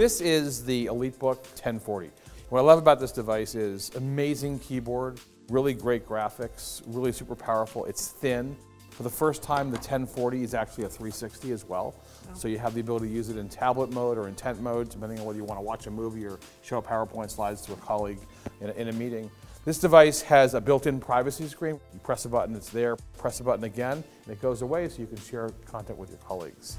This is the EliteBook 1040. What I love about this device is amazing keyboard, really great graphics, really super powerful. It's thin. For the first time, the 1040 is actually a 360 as well. Oh. So you have the ability to use it in tablet mode or in tent mode, depending on whether you want to watch a movie or show PowerPoint slides to a colleague in a meeting. This device has a built-in privacy screen. You press a button, it's there. Press a button again, and it goes away so you can share content with your colleagues.